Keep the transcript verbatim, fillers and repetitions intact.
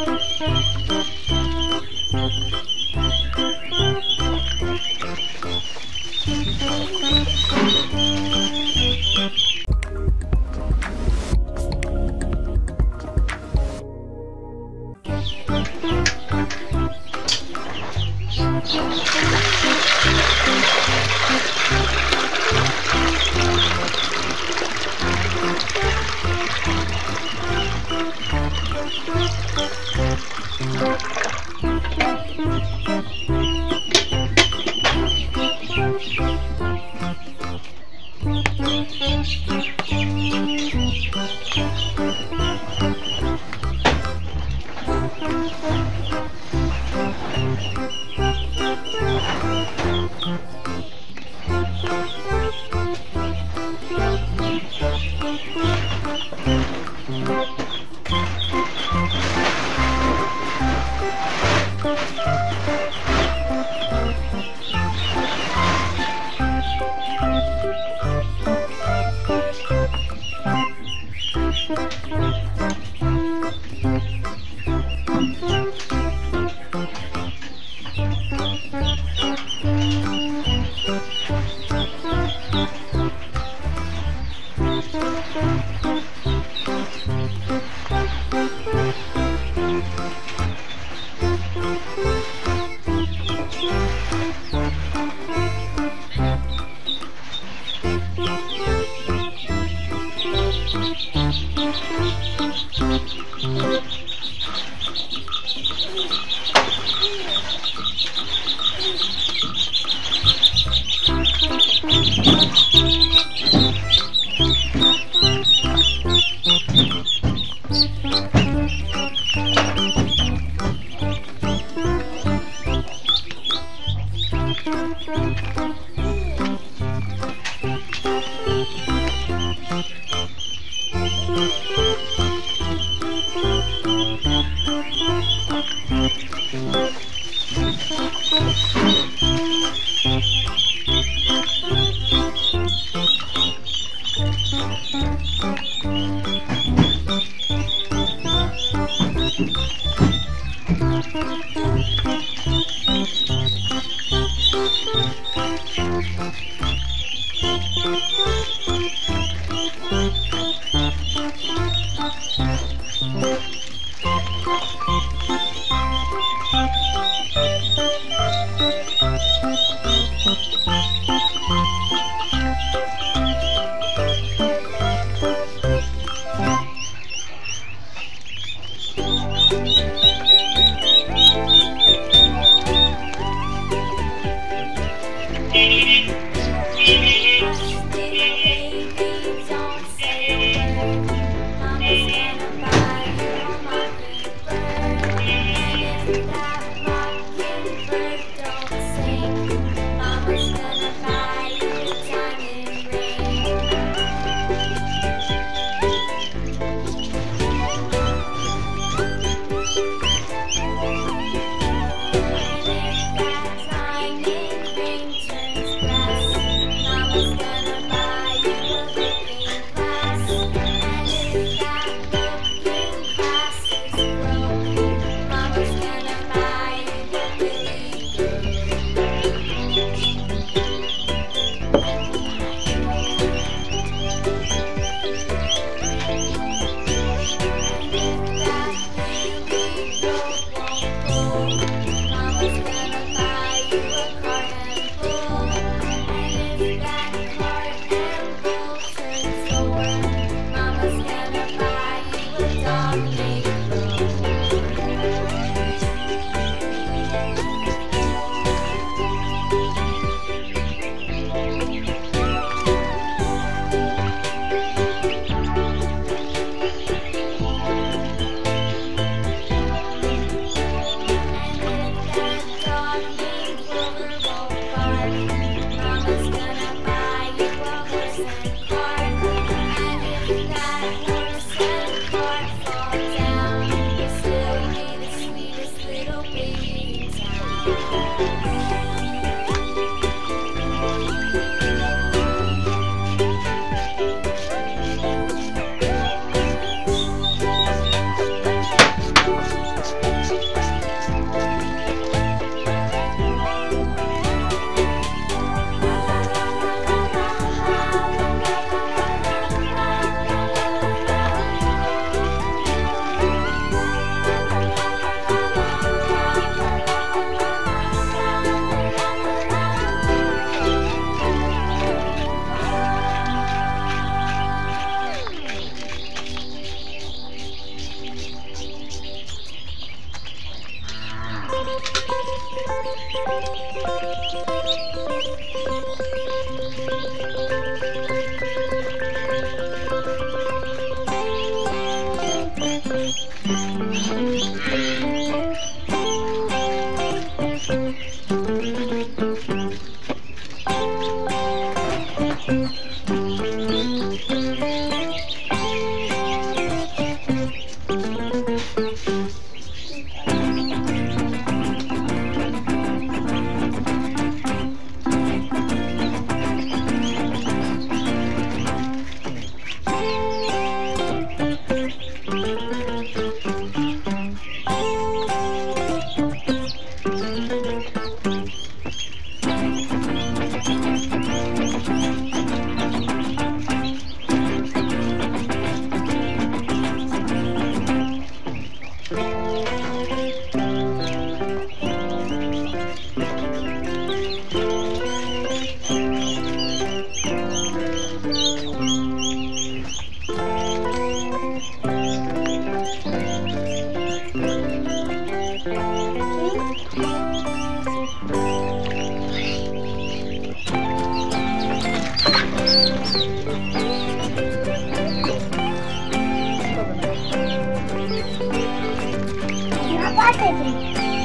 Yeah. What is it?